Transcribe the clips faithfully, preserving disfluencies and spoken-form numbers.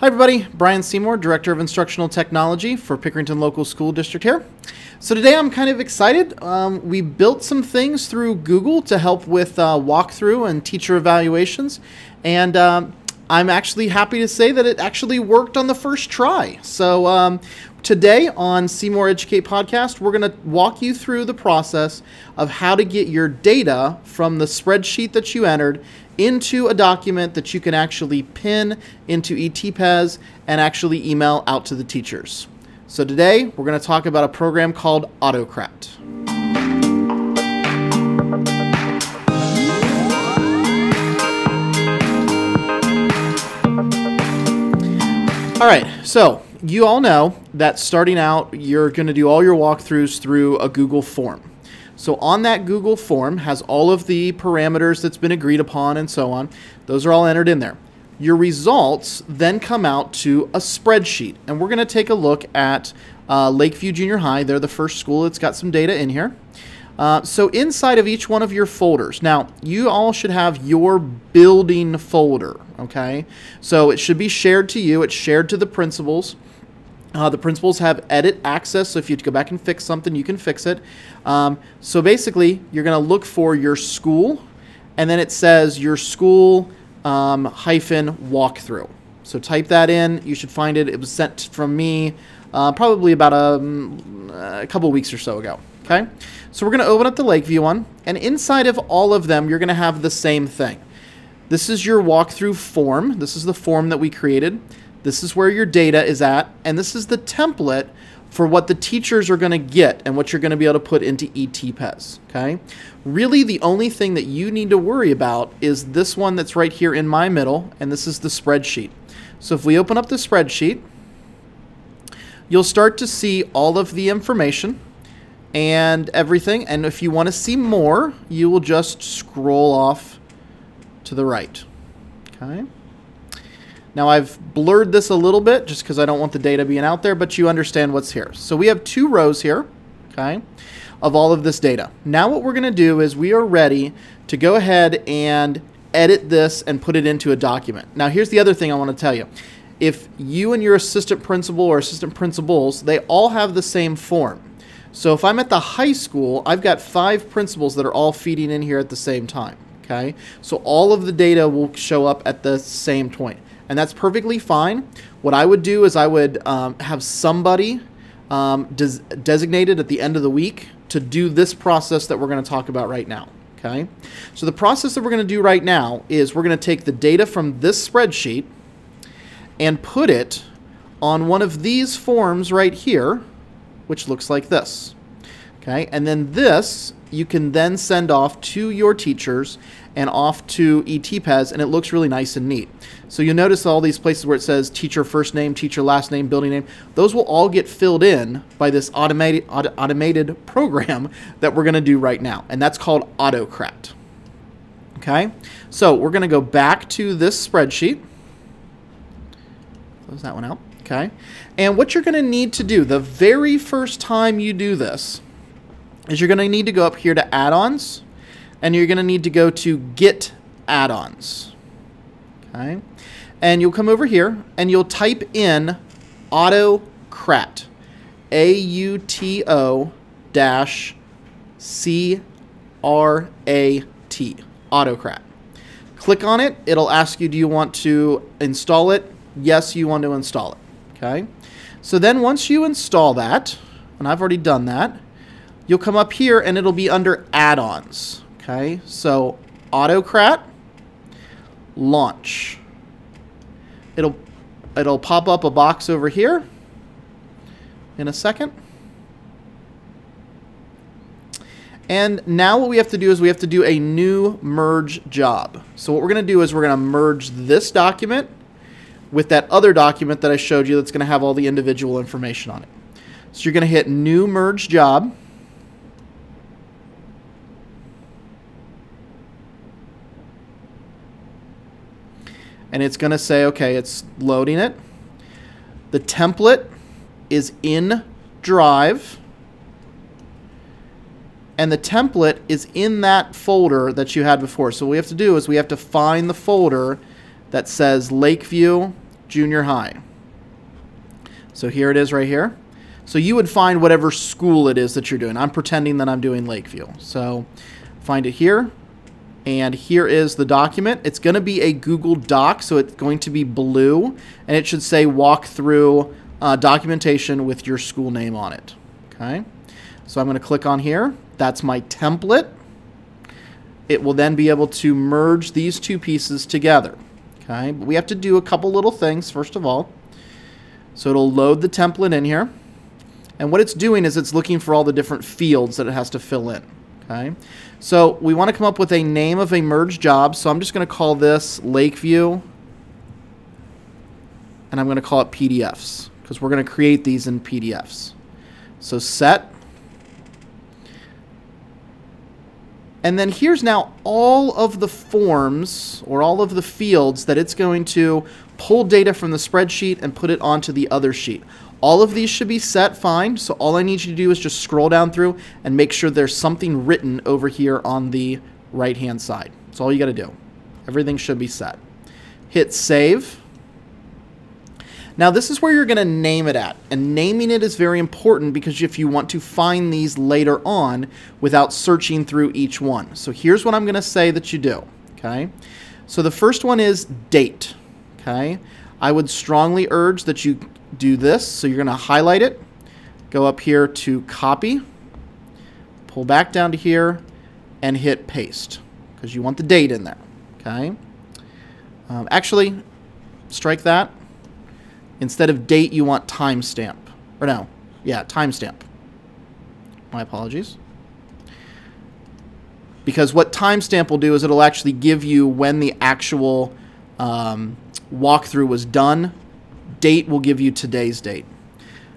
Hi everybody, Brian Seymour, Director of Instructional Technology for Pickerington Local School District here. So today I'm kind of excited. Um, we built some things through Google to help with uh, walkthrough and teacher evaluations, and um, I'm actually happy to say that it actually worked on the first try. So um, today on Seymour Educate Podcast, we're going to walk you through the process of how to get your data from the spreadsheet that you entered into a document that you can actually pin into eTPES and actually email out to the teachers. So today we're going to talk about a program called Autocrat. All right, so you all know that starting out, you're going to do all your walkthroughs through a Google form. So on that Google form has all of the parameters that's been agreed upon and so on. Those are all entered in there. Your results then come out to a spreadsheet. And we're going to take a look at uh, Lakeview Junior High. They're the first school that's got some data in here. Uh, so inside of each one of your folders, now you all should have your building folder. Okay, so it should be shared to you. It's shared to the principals. Uh, the principals have edit access, so if you have to go back and fix something, you can fix it. Um, so basically, you're going to look for your school, and then it says your school um, hyphen walkthrough. So type that in. You should find it. It was sent from me uh, probably about a, a couple weeks or so ago. Okay, so we're going to open up the Lakeview one, and inside of all of them, you're going to have the same thing. This is your walkthrough form. This is the form that we created. This is where your data is at, and this is the template for what the teachers are going to get and what you're going to be able to put into eTPES, okay? Really, the only thing that you need to worry about is this one that's right here in my middle, and this is the spreadsheet. So if we open up the spreadsheet, you'll start to see all of the information and everything, and if you want to see more, you will just scroll off to the right, okay? Now I've blurred this a little bit just because I don't want the data being out there, but you understand what's here. So we have two rows here, okay, of all of this data. Now what we're going to do is we are ready to go ahead and edit this and put it into a document. Now here's the other thing I want to tell you. If you and your assistant principal or assistant principals, they all have the same form. So if I'm at the high school, I've got five principals that are all feeding in here at the same time, okay? So all of the data will show up at the same point. And that's perfectly fine. What I would do is I would um, have somebody um, des designated at the end of the week to do this process that we're going to talk about right now. Okay. So the process that we're going to do right now is we're going to take the data from this spreadsheet and put it on one of these forms right here, which looks like this. Okay. And then this you can then send off to your teachers and off to eTPES, and it looks really nice and neat. So you'll notice all these places where it says teacher first name, teacher last name, building name, those will all get filled in by this automated auto automated program that we're gonna do right now, and that's called Autocrat. Okay, so we're gonna go back to this spreadsheet. Close that one out, okay? And what you're gonna need to do the very first time you do this is you're going to need to go up here to add-ons, and you're going to need to go to get add-ons, okay? And you'll come over here, and you'll type in Autocrat, A U T O dash C R A T, Autocrat. Click on it. It'll ask you, do you want to install it? Yes, you want to install it, okay? So then once you install that, and I've already done that, you'll come up here and it'll be under add-ons, okay? So Autocrat, launch. It'll, it'll pop up a box over here in a second. And now what we have to do is we have to do a new merge job. So what we're gonna do is we're gonna merge this document with that other document that I showed you that's gonna have all the individual information on it. So you're gonna hit new merge job. And it's going to say, okay, it's loading it. The template is in Drive. And the template is in that folder that you had before. So what we have to do is we have to find the folder that says Lakeview Junior High. So here it is right here. So you would find whatever school it is that you're doing. I'm pretending that I'm doing Lakeview. So find it here. And here is the document. It's going to be a Google Doc, so it's going to be blue. And it should say walk through uh, documentation with your school name on it. Okay. So I'm going to click on here. That's my template. It will then be able to merge these two pieces together. Okay, but we have to do a couple little things, first of all. So it'll load the template in here. And what it's doing is it's looking for all the different fields that it has to fill in. Okay, so we want to come up with a name of a merged job. So I'm just going to call this Lakeview. And I'm going to call it P D Fs, because we're going to create these in P D Fs. So set. And then here's now all of the forms, or all of the fields, that it's going to pull data from the spreadsheet and put it onto the other sheet. All of these should be set fine, so all I need you to do is just scroll down through and make sure there's something written over here on the right-hand side. That's all you got to do. Everything should be set. Hit save. Now this is where you're going to name it at, and naming it is very important, because if you want to find these later on without searching through each one. So here's what I'm going to say that you do, okay? So the first one is date, okay? I would strongly urge that you do this, so you're going to highlight it, go up here to copy, pull back down to here, and hit paste, because you want the date in there, okay? Um, actually, strike that. Instead of date, you want timestamp. Or no, yeah, timestamp. My apologies. Because what timestamp will do is it'll actually give you when the actual um, walkthrough was done. Date will give you today's date.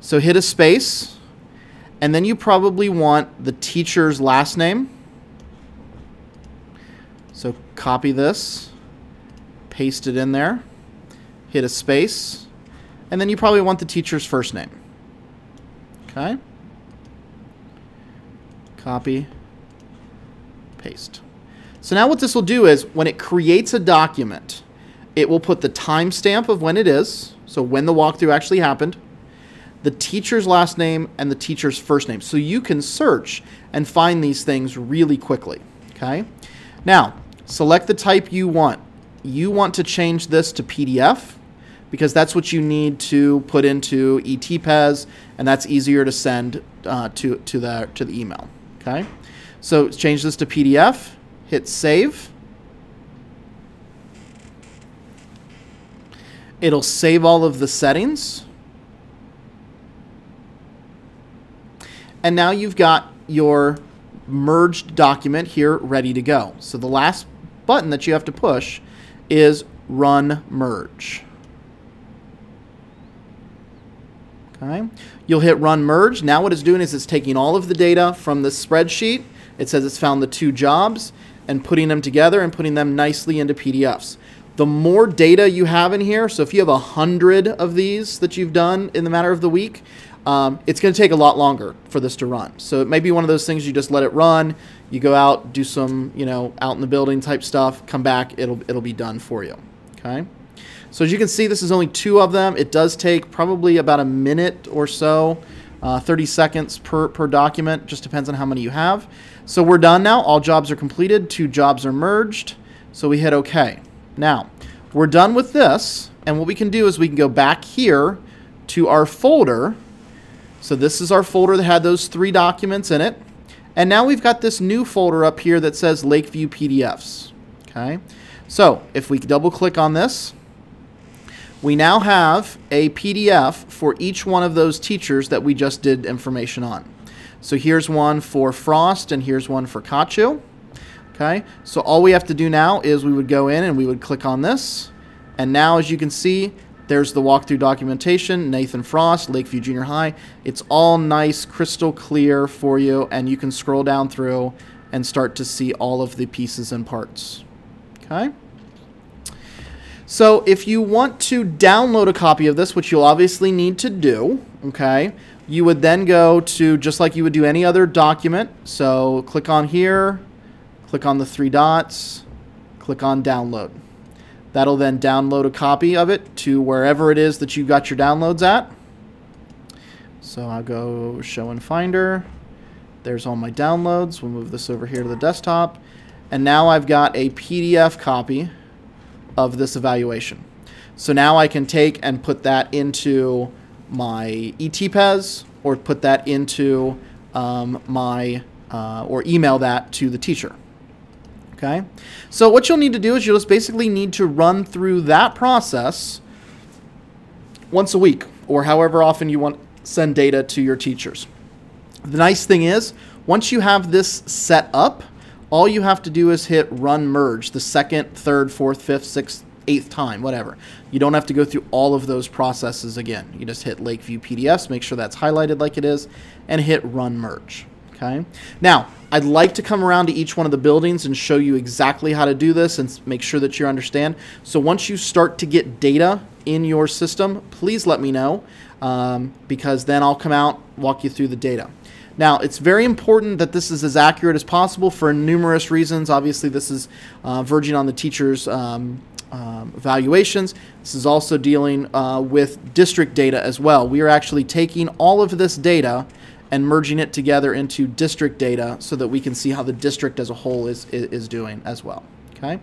So hit a space, and then you probably want the teacher's last name. So copy this, paste it in there, hit a space. And then you probably want the teacher's first name. Okay. Copy. Paste. So now what this will do is, when it creates a document, it will put the timestamp of when it is, so when the walkthrough actually happened, the teacher's last name, and the teacher's first name. So you can search and find these things really quickly. Okay. Now, select the type you want. You want to change this to P D F, because that's what you need to put into eTPES, and that's easier to send uh, to, to, the, to the email, okay? So change this to P D F, hit save. It'll save all of the settings. And now you've got your merged document here ready to go. So the last button that you have to push is Run Merge. Okay. You'll hit Run Merge. Now what it's doing is it's taking all of the data from the spreadsheet. It says it's found the two jobs and putting them together and putting them nicely into P D Fs. The more data you have in here, so if you have a hundred of these that you've done in the matter of the week, um, it's going to take a lot longer for this to run. So it may be one of those things you just let it run. You go out, do some, you know, out in the building type stuff, come back, it'll, it'll be done for you. Okay. So as you can see, this is only two of them. It does take probably about a minute or so, uh, thirty seconds per, per document. Just depends on how many you have. So we're done now. All jobs are completed. Two jobs are merged. So we hit OK. Now, we're done with this. And what we can do is we can go back here to our folder. So this is our folder that had those three documents in it. And now we've got this new folder up here that says Lakeview P D Fs. Okay. So if we double click on this, we now have a P D F for each one of those teachers that we just did information on. So here's one for Frost, and here's one for Kachu. Okay, so all we have to do now is we would go in and we would click on this. And now, as you can see, there's the walkthrough documentation, Nathan Frost, Lakeview Junior High. It's all nice, crystal clear for you, and you can scroll down through and start to see all of the pieces and parts. Okay. So if you want to download a copy of this, which you'll obviously need to do, okay, you would then go to, just like you would do any other document, so click on here, click on the three dots, click on download. That'll then download a copy of it to wherever it is that you got your downloads at. So I'll go show in Finder. There's all my downloads. We'll move this over here to the desktop. And now I've got a P D F copy of this evaluation. So now I can take and put that into my eTPES or put that into um, my, uh, or email that to the teacher. Okay, so what you'll need to do is you'll just basically need to run through that process once a week or however often you want to send data to your teachers. The nice thing is, once you have this set up, all you have to do is hit run merge the second, third, fourth, fifth, sixth, eighth time, whatever. You don't have to go through all of those processes again. You just hit Lakeview P D Fs, make sure that's highlighted like it is, and hit run merge. Okay. Now, I'd like to come around to each one of the buildings and show you exactly how to do this and make sure that you understand. So once you start to get data in your system, please let me know, um, because then I'll come out, walk you through the data. Now, it's very important that this is as accurate as possible for numerous reasons. Obviously, this is uh, verging on the teacher's um, um, evaluations. This is also dealing uh, with district data as well. We are actually taking all of this data and merging it together into district data so that we can see how the district as a whole is, is, is doing as well. Okay.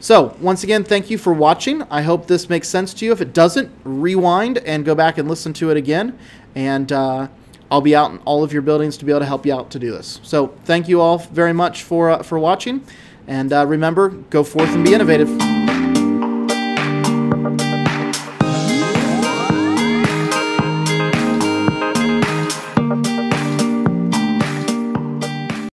So once again, thank you for watching. I hope this makes sense to you. If it doesn't, rewind and go back and listen to it again. And uh, I'll be out in all of your buildings to be able to help you out to do this. So thank you all very much for, uh, for watching. And uh, remember, go forth and be innovative.